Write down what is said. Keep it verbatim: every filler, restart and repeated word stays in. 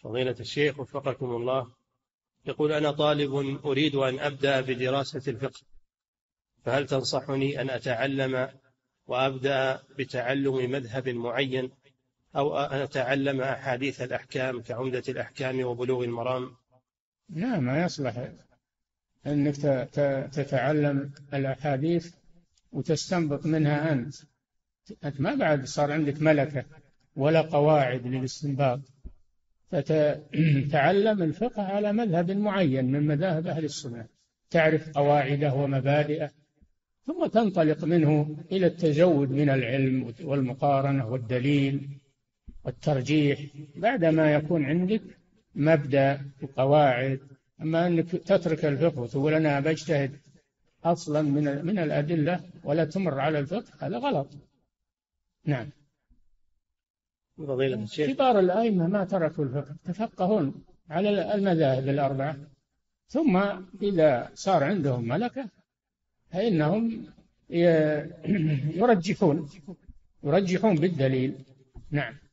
فضيلة الشيخ وفقكم الله، يقول أنا طالب أريد أن أبدأ بدراسة الفقه، فهل تنصحني أن أتعلم وأبدأ بتعلم مذهب معين أو أن أتعلم أحاديث الأحكام كعمدة الأحكام وبلوغ المرام؟ لا، ما يصلح أنك تتعلم الأحاديث وتستنبط منها أنت أنت ما بعد صار عندك ملكة ولا قواعد للاستنباط، فتتعلم الفقه على مذهب معين من مذاهب أهل السنة، تعرف قواعده ومبادئه، ثم تنطلق منه إلى التجود من العلم والمقارنة والدليل والترجيح بعدما يكون عندك مبدأ وقواعد. أما أنك تترك الفقه وتقول أنا بجتهد أصلا من من الأدلة ولا تمر على الفقه، هذا غلط. نعم. كبار الأئمة ما تركوا الفقه، تفقهون على المذاهب الأربعة، ثم إذا صار عندهم ملكة فإنهم يرجحون يرجحون بالدليل. نعم.